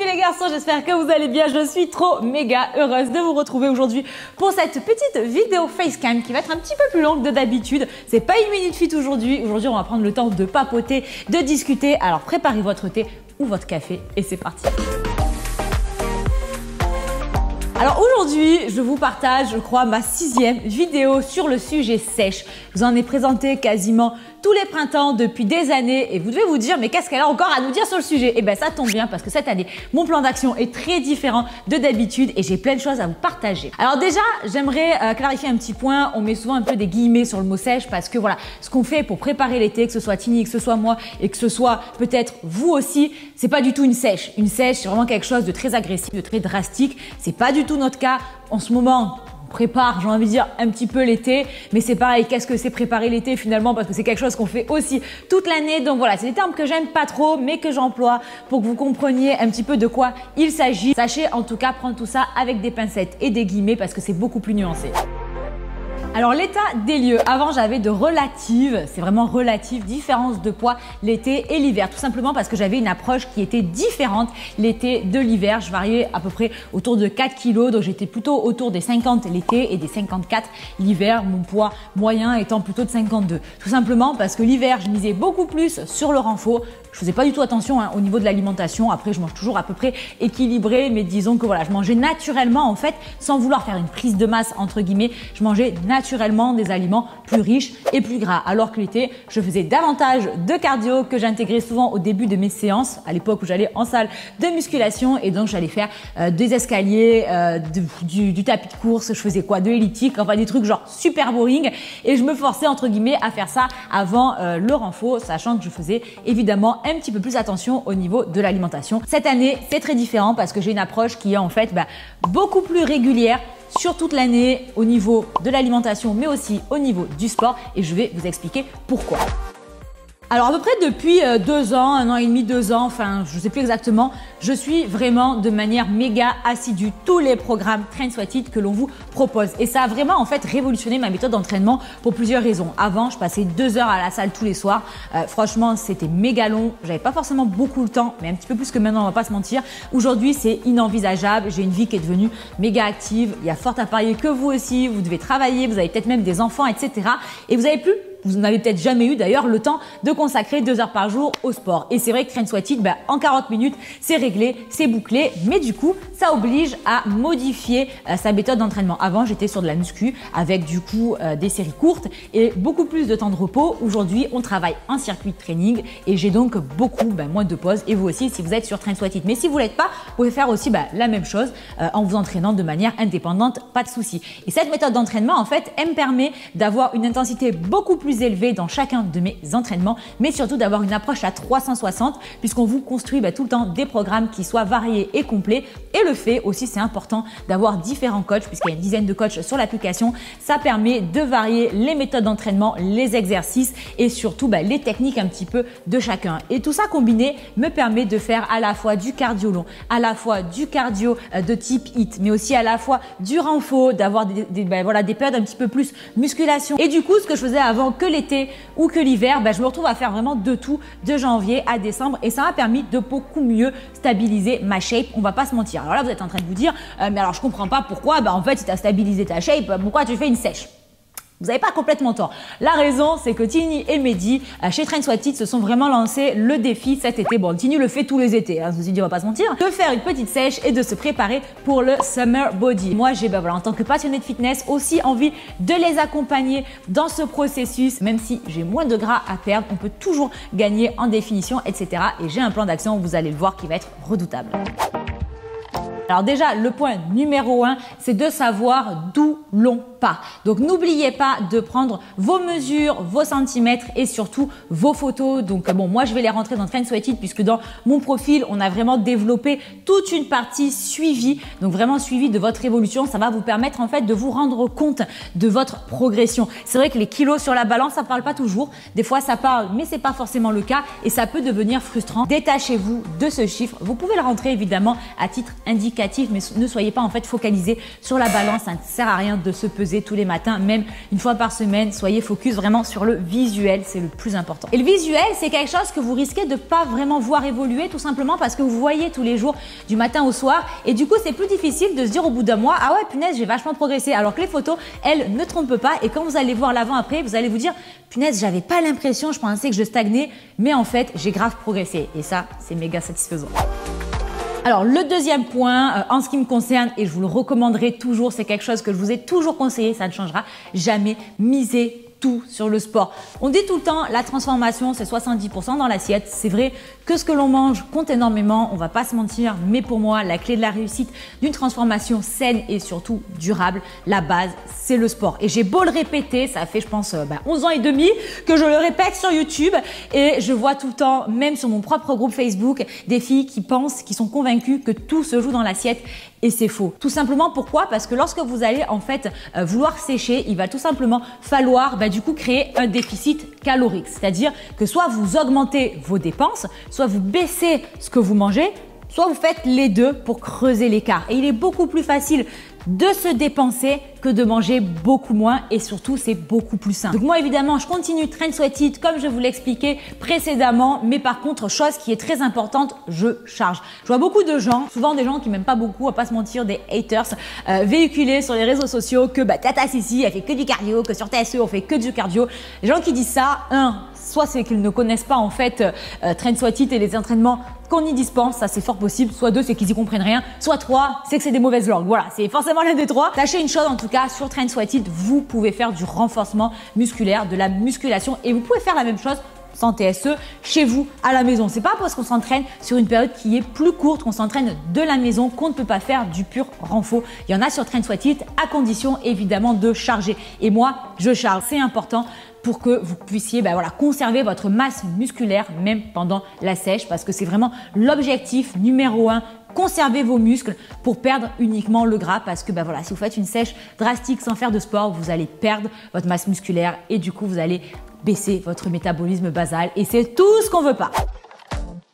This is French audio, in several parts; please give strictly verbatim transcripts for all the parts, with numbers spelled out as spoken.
les filles, les garçons, j'espère que vous allez bien. Je suis trop méga heureuse de vous retrouver aujourd'hui pour cette petite vidéo facecam qui va être un petit peu plus longue de d'habitude. C'est pas une minute fit aujourd'hui. Aujourd'hui, on va prendre le temps de papoter, de discuter. Alors préparez votre thé ou votre café et c'est parti. Alors aujourd'hui, je vous partage, je crois, ma sixième vidéo sur le sujet sèche. Je vous en ai présenté quasiment tous les printemps depuis des années et vous devez vous dire mais qu'est-ce qu'elle a encore à nous dire sur le sujet? Et bien ça tombe bien parce que cette année, mon plan d'action est très différent de d'habitude et j'ai plein de choses à vous partager. Alors déjà, j'aimerais clarifier un petit point. On met souvent un peu des guillemets sur le mot sèche parce que voilà, ce qu'on fait pour préparer l'été, que ce soit Tini, que ce soit moi et que ce soit peut-être vous aussi, c'est pas du tout une sèche. Une sèche, c'est vraiment quelque chose de très agressif, de très drastique. C'est pas du tout notre cas. En ce moment, on prépare, j'ai envie de dire, un petit peu l'été, mais c'est pareil, qu'est-ce que c'est préparer l'été finalement, parce que c'est quelque chose qu'on fait aussi toute l'année. Donc voilà, c'est des termes que j'aime pas trop, mais que j'emploie pour que vous compreniez un petit peu de quoi il s'agit. Sachez en tout cas prendre tout ça avec des pincettes et des guillemets, parce que c'est beaucoup plus nuancé. Alors l'état des lieux, avant j'avais de relatives, c'est vraiment relative, différence de poids l'été et l'hiver. Tout simplement parce que j'avais une approche qui était différente l'été de l'hiver. Je variais à peu près autour de quatre kilos, donc j'étais plutôt autour des cinquante l'été et des cinquante-quatre l'hiver, mon poids moyen étant plutôt de cinquante-deux. Tout simplement parce que l'hiver, je misais beaucoup plus sur le renfort. Je faisais pas du tout attention hein, au niveau de l'alimentation. Après, je mange toujours à peu près équilibré, mais disons que voilà, je mangeais naturellement en fait, sans vouloir faire une prise de masse entre guillemets, je mangeais naturellement. naturellement des aliments plus riches et plus gras. Alors que l'été, je faisais davantage de cardio que j'intégrais souvent au début de mes séances, à l'époque où j'allais en salle de musculation et donc j'allais faire euh, des escaliers, euh, de, du, du tapis de course, je faisais quoi, de l'elliptique, enfin des trucs genre super boring et je me forçais entre guillemets à faire ça avant euh, le renfort, sachant que je faisais évidemment un petit peu plus attention au niveau de l'alimentation. Cette année, c'est très différent parce que j'ai une approche qui est en fait bah, beaucoup plus régulière sur toute l'année au niveau de l'alimentation mais aussi au niveau du sport et je vais vous expliquer pourquoi. Alors à peu près depuis deux ans, un an et demi, deux ans, enfin je sais plus exactement, je suis vraiment de manière méga assidue tous les programmes Train Sweat Eat que l'on vous propose. Et ça a vraiment en fait révolutionné ma méthode d'entraînement pour plusieurs raisons. Avant, je passais deux heures à la salle tous les soirs. Euh, franchement, c'était méga long. J'avais pas forcément beaucoup le temps, mais un petit peu plus que maintenant, on va pas se mentir. Aujourd'hui, c'est inenvisageable. J'ai une vie qui est devenue méga active. Il y a fort à parier que vous aussi, vous devez travailler, vous avez peut-être même des enfants, et cetera. Et vous avez plus... Vous n'avez peut-être jamais eu d'ailleurs le temps de consacrer deux heures par jour au sport. Et c'est vrai que Train Sweat Eat, bah, en quarante minutes, c'est réglé, c'est bouclé. Mais du coup, ça oblige à modifier euh, sa méthode d'entraînement. Avant, j'étais sur de la muscu avec du coup euh, des séries courtes et beaucoup plus de temps de repos. Aujourd'hui, on travaille en circuit de training et j'ai donc beaucoup bah, moins de pauses. Et vous aussi, si vous êtes sur Train Sweat Eat. Mais si vous ne l'êtes pas, vous pouvez faire aussi bah, la même chose euh, en vous entraînant de manière indépendante, pas de souci. Et cette méthode d'entraînement, en fait, elle me permet d'avoir une intensité beaucoup plus élevé dans chacun de mes entraînements, mais surtout d'avoir une approche à trois cent soixante puisqu'on vous construit bah, tout le temps des programmes qui soient variés et complets. Et le fait aussi, c'est important d'avoir différents coachs puisqu'il y a une dizaine de coachs sur l'application. Ça permet de varier les méthodes d'entraînement, les exercices et surtout bah, les techniques un petit peu de chacun. Et tout ça combiné me permet de faire à la fois du cardio long, à la fois du cardio de type HIIT, mais aussi à la fois du renfort, d'avoir des, des, bah, voilà, des périodes un petit peu plus musculation. Et du coup, ce que je faisais avant que l'été ou que l'hiver, ben je me retrouve à faire vraiment de tout de janvier à décembre et ça m'a permis de beaucoup mieux stabiliser ma shape, on va pas se mentir. Alors là vous êtes en train de vous dire euh, mais alors je comprends pas pourquoi, ben en fait si tu as stabilisé ta shape, pourquoi tu fais une sèche? Vous n'avez pas complètement tort. La raison, c'est que Tini et Mehdi, chez Train Sweat Eat, se sont vraiment lancés le défi cet été. Bon, Tini le fait tous les étés, hein, je me suis dit, on va pas se mentir, de faire une petite sèche et de se préparer pour le summer body. Moi, j'ai, bah, voilà, en tant que passionnée de fitness, aussi envie de les accompagner dans ce processus. Même si j'ai moins de gras à perdre, on peut toujours gagner en définition, et cetera. Et j'ai un plan d'action, vous allez le voir, qui va être redoutable. Alors déjà, le point numéro un, c'est de savoir d'où l'on part. Donc n'oubliez pas de prendre vos mesures, vos centimètres et surtout vos photos. Donc bon, moi je vais les rentrer dans Train Sweat Eat puisque dans mon profil, on a vraiment développé toute une partie suivie. Donc vraiment suivi de votre évolution. Ça va vous permettre en fait de vous rendre compte de votre progression. C'est vrai que les kilos sur la balance, ça parle pas toujours. Des fois ça parle, mais c'est pas forcément le cas et ça peut devenir frustrant. Détachez-vous de ce chiffre. Vous pouvez le rentrer évidemment à titre indicatif significative, mais ne soyez pas en fait focalisé sur la balance. Ça ne sert à rien de se peser tous les matins, même une fois par semaine. Soyez focus vraiment sur le visuel, c'est le plus important. Et le visuel, c'est quelque chose que vous risquez de ne pas vraiment voir évoluer, tout simplement parce que vous voyez tous les jours du matin au soir, et du coup c'est plus difficile de se dire au bout d'un mois, ah ouais punaise j'ai vachement progressé, alors que les photos elles ne trompent pas, et quand vous allez voir l'avant après, vous allez vous dire punaise j'avais pas l'impression, je pensais que je stagnais, mais en fait j'ai grave progressé, et ça c'est méga satisfaisant. Alors le deuxième point euh, en ce qui me concerne, et je vous le recommanderai toujours, c'est quelque chose que je vous ai toujours conseillé, ça ne changera jamais, miser tout sur le sport. On dit tout le temps la transformation c'est soixante-dix pour cent dans l'assiette. C'est vrai que ce que l'on mange compte énormément, on va pas se mentir, mais pour moi la clé de la réussite d'une transformation saine et surtout durable, la base c'est le sport. Et j'ai beau le répéter, ça fait je pense bah, onze ans et demi que je le répète sur YouTube, et je vois tout le temps, même sur mon propre groupe Facebook, des filles qui pensent, qui sont convaincues que tout se joue dans l'assiette. Et c'est faux. Tout simplement pourquoi? Parce que lorsque vous allez en fait euh, vouloir sécher, il va tout simplement falloir bah, du coup créer un déficit calorique. C'est-à-dire que soit vous augmentez vos dépenses, soit vous baissez ce que vous mangez, soit vous faites les deux pour creuser l'écart. Et il est beaucoup plus facile de se dépenser que de manger beaucoup moins, et surtout c'est beaucoup plus sain. Donc moi évidemment je continue Train Sweat Eat comme je vous l'expliquais précédemment, mais par contre chose qui est très importante, je charge. Je vois beaucoup de gens, souvent des gens qui m'aiment pas beaucoup, à pas se mentir, des haters euh, véhiculés sur les réseaux sociaux que bah tata Sissi elle fait que du cardio, que sur T S E on fait que du cardio. Les gens qui disent ça, un, soit c'est qu'ils ne connaissent pas en fait euh, Train Sweat Eat et les entraînements qu'on y dispense, ça c'est fort possible, soit deux, c'est qu'ils y comprennent rien, soit trois, c'est que c'est des mauvaises langues. Voilà, c'est forcément l'un des trois. Sachez une chose en tout cas, sur Train Sweat Eat, vous pouvez faire du renforcement musculaire, de la musculation, et vous pouvez faire la même chose sans T S E, chez vous, à la maison. C'est pas parce qu'on s'entraîne sur une période qui est plus courte, qu'on s'entraîne de la maison, qu'on ne peut pas faire du pur renfo. Il y en a sur Train Sweat Eat, à condition évidemment de charger. Et moi, je charge. C'est important pour que vous puissiez bah, voilà, conserver votre masse musculaire même pendant la sèche, parce que c'est vraiment l'objectif numéro un. Conservez vos muscles pour perdre uniquement le gras, parce que ben voilà, si vous faites une sèche drastique sans faire de sport, vous allez perdre votre masse musculaire et du coup vous allez baisser votre métabolisme basal, et c'est tout ce qu'on veut pas.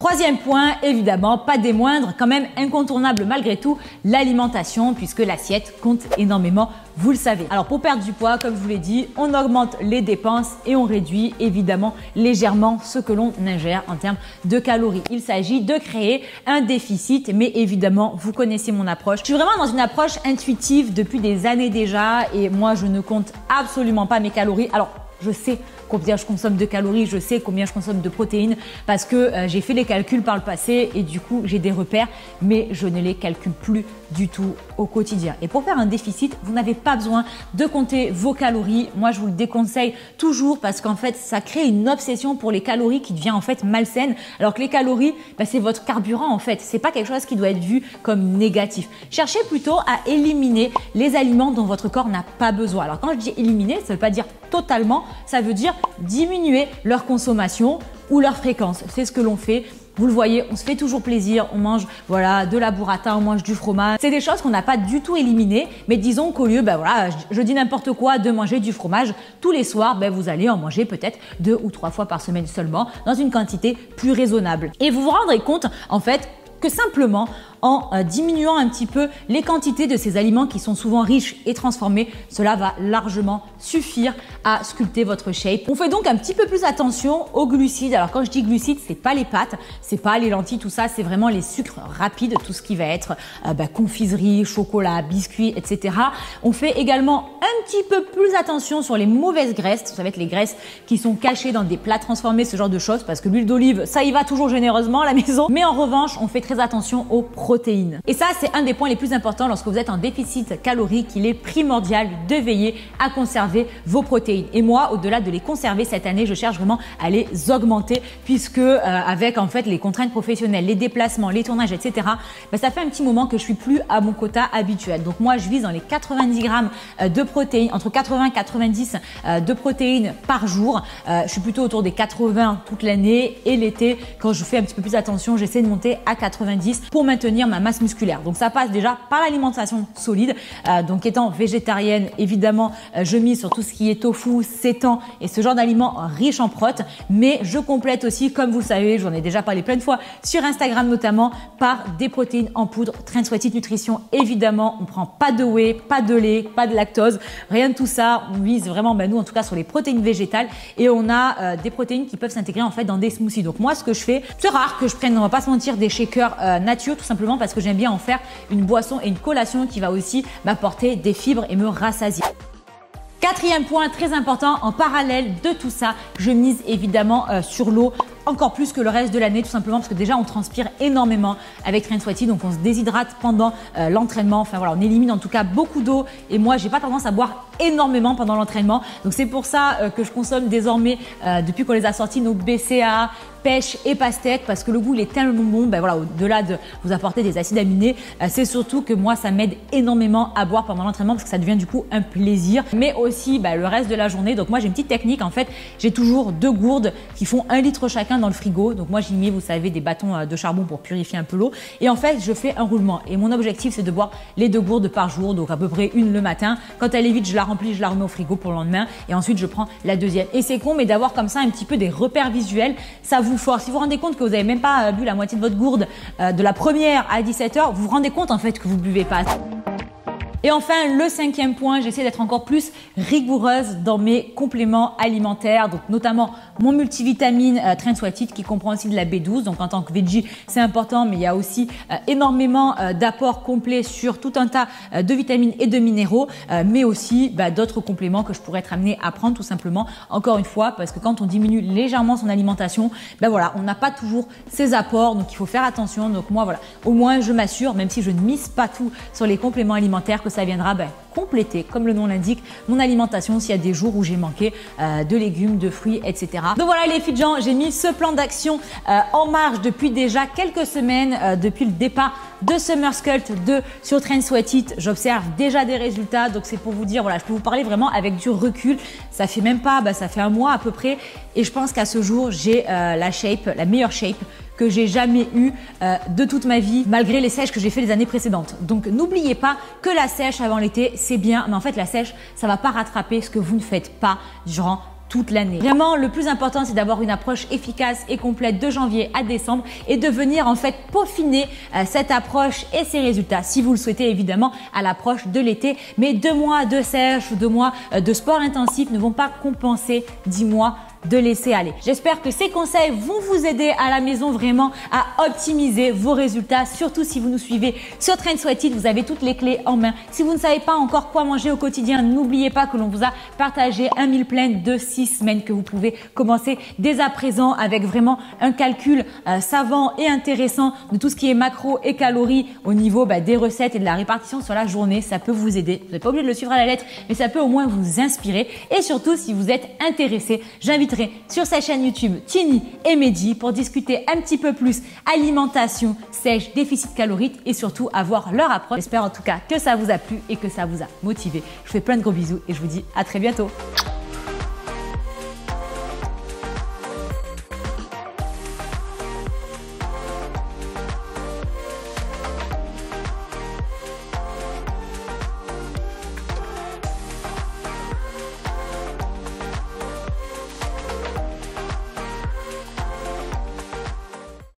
Troisième point, évidemment, pas des moindres, quand même incontournable malgré tout, l'alimentation, puisque l'assiette compte énormément, vous le savez. Alors pour perdre du poids, comme je vous l'ai dit, on augmente les dépenses et on réduit évidemment légèrement ce que l'on ingère en termes de calories. Il s'agit de créer un déficit, mais évidemment, vous connaissez mon approche. Je suis vraiment dans une approche intuitive depuis des années déjà, et moi, je ne compte absolument pas mes calories. Alors, je sais combien je consomme de calories, je sais combien je consomme de protéines, parce que euh, j'ai fait les calculs par le passé et du coup j'ai des repères, mais je ne les calcule plus du tout au quotidien. Et pour faire un déficit, vous n'avez pas besoin de compter vos calories. Moi, je vous le déconseille toujours, parce qu'en fait, ça crée une obsession pour les calories qui devient en fait malsaine, alors que les calories, bah, c'est votre carburant en fait. C'est pas quelque chose qui doit être vu comme négatif. Cherchez plutôt à éliminer les aliments dont votre corps n'a pas besoin. Alors quand je dis éliminer, ça ne veut pas dire totalement, ça veut dire diminuer leur consommation ou leur fréquence. C'est ce que l'on fait. Vous le voyez, on se fait toujours plaisir, on mange voilà, de la burrata, on mange du fromage. C'est des choses qu'on n'a pas du tout éliminées, mais disons qu'au lieu, ben voilà, je, je dis n'importe quoi, de manger du fromage tous les soirs, ben vous allez en manger peut-être deux ou trois fois par semaine seulement, dans une quantité plus raisonnable. Et vous vous rendrez compte en fait que simplement en diminuant un petit peu les quantités de ces aliments qui sont souvent riches et transformés, cela va largement suffire à sculpter votre shape. On fait donc un petit peu plus attention aux glucides. Alors quand je dis glucides, c'est pas les pâtes, c'est pas les lentilles, tout ça, c'est vraiment les sucres rapides, tout ce qui va être euh, bah, confiserie, chocolat, biscuits, et cetera. On fait également un petit peu plus attention sur les mauvaises graisses, ça va être les graisses qui sont cachées dans des plats transformés, ce genre de choses, parce que l'huile d'olive, ça y va toujours généreusement à la maison. Mais en revanche, on fait très attention aux produits. Et ça, c'est un des points les plus importants lorsque vous êtes en déficit calorique. Il est primordial de veiller à conserver vos protéines. Et moi, au-delà de les conserver cette année, je cherche vraiment à les augmenter, puisque euh, avec en fait les contraintes professionnelles, les déplacements, les tournages, et cetera, bah, ça fait un petit moment que je suis plus à mon quota habituel. Donc moi, je vise dans les quatre-vingt-dix grammes de protéines, entre quatre-vingts et quatre-vingt-dix euh, de protéines par jour. Euh, je suis plutôt autour des quatre-vingts toute l'année, et l'été, quand je fais un petit peu plus attention, j'essaie de monter à quatre-vingt-dix pour maintenir maintenir ma masse musculaire. Donc ça passe déjà par l'alimentation solide. Euh, donc étant végétarienne, évidemment, euh, je mise sur tout ce qui est tofu, seitan et ce genre d'aliments riches en protes. Mais je complète aussi, comme vous le savez, j'en ai déjà parlé plein de fois sur Instagram notamment, par des protéines en poudre, Train Sweat Eat Nutrition. Évidemment, on prend pas de whey, pas de lait, pas de lactose, rien de tout ça. On mise vraiment, ben nous en tout cas, sur les protéines végétales et on a euh, des protéines qui peuvent s'intégrer en fait dans des smoothies. Donc moi, ce que je fais, c'est rare que je prenne, on va pas se mentir, des shakers euh, nature, tout simplement parce que j'aime bien en faire une boisson et une collation qui va aussi m'apporter des fibres et me rassasier. Quatrième point très important, en parallèle de tout ça, je mise évidemment euh, sur l'eau, encore plus que le reste de l'année, tout simplement parce que déjà on transpire énormément avec Train Sweat Eat, donc on se déshydrate pendant euh, l'entraînement, enfin voilà, on élimine en tout cas beaucoup d'eau et moi j'ai pas tendance à boire énormément pendant l'entraînement, donc c'est pour ça euh, que je consomme désormais, euh, depuis qu'on les a sortis, nos B C A A, pêche et pastèque, parce que le goût il est tellement bon, ben voilà, au-delà de vous apporter des acides aminés, euh, c'est surtout que moi ça m'aide énormément à boire pendant l'entraînement parce que ça devient du coup un plaisir, mais aussi ben, le reste de la journée. Donc moi j'ai une petite technique, en fait j'ai toujours deux gourdes qui font un litre chacun dans le frigo. Donc moi j'y mets, vous savez, des bâtons de charbon pour purifier un peu l'eau et en fait je fais un roulement et mon objectif c'est de boire les deux gourdes par jour, donc à peu près une le matin. Quand elle est vide, je la remplis, je la remets au frigo pour le lendemain et ensuite je prends la deuxième. Et c'est con, mais d'avoir comme ça un petit peu des repères visuels, ça vous force. Si vous vous rendez compte que vous n'avez même pas bu la moitié de votre gourde euh, de la première à dix-sept heures, vous vous rendez compte en fait que vous buvez pas. Et enfin, le cinquième point, j'essaie d'être encore plus rigoureuse dans mes compléments alimentaires, donc notamment mon multivitamine euh, Train Sweat Eat qui comprend aussi de la B douze. Donc en tant que veggie, c'est important, mais il y a aussi euh, énormément euh, d'apports complets sur tout un tas euh, de vitamines et de minéraux, euh, mais aussi bah, d'autres compléments que je pourrais être amenée à prendre tout simplement. Encore une fois, parce que quand on diminue légèrement son alimentation, ben voilà, on n'a pas toujours ces apports, donc il faut faire attention. Donc moi voilà, au moins je m'assure, même si je ne mise pas tout sur les compléments alimentaires, que ça viendra ben, compléter, comme le nom l'indique, mon alimentation s'il y a des jours où j'ai manqué euh, de légumes, de fruits, et cetera. Donc voilà les filles de gens, j'ai mis ce plan d'action euh, en marche depuis déjà quelques semaines, euh, depuis le départ de Summer Sculpt deux sur Train Sweat Eat. J'observe déjà des résultats, donc c'est pour vous dire, voilà, je peux vous parler vraiment avec du recul. Ça fait même pas, ben, ça fait un mois à peu près et je pense qu'à ce jour, j'ai euh, la shape, la meilleure shape que j'ai jamais eu euh, de toute ma vie, malgré les sèches que j'ai fait les années précédentes. Donc n'oubliez pas que la sèche avant l'été, c'est bien, mais en fait la sèche, ça va pas rattraper ce que vous ne faites pas durant toute l'année. Vraiment, le plus important, c'est d'avoir une approche efficace et complète de janvier à décembre et de venir en fait peaufiner euh, cette approche et ses résultats, si vous le souhaitez évidemment, à l'approche de l'été. Mais deux mois de sèche, deux mois euh, de sport intensif ne vont pas compenser dix mois de laisser aller. J'espère que ces conseils vont vous aider à la maison vraiment à optimiser vos résultats, surtout si vous nous suivez sur Train Sweat Eat, vous avez toutes les clés en main. Si vous ne savez pas encore quoi manger au quotidien, n'oubliez pas que l'on vous a partagé un meal plan de six semaines que vous pouvez commencer dès à présent avec vraiment un calcul euh, savant et intéressant de tout ce qui est macros et calories au niveau bah, des recettes et de la répartition sur la journée. Ça peut vous aider, vous n'êtes pas obligé de le suivre à la lettre, mais ça peut au moins vous inspirer. Et surtout, si vous êtes intéressé, j'invite sur sa chaîne YouTube Tini et Mehdi pour discuter un petit peu plus alimentation, sèche, déficit calorique et surtout avoir leur approche. J'espère en tout cas que ça vous a plu et que ça vous a motivé. Je vous fais plein de gros bisous et je vous dis à très bientôt.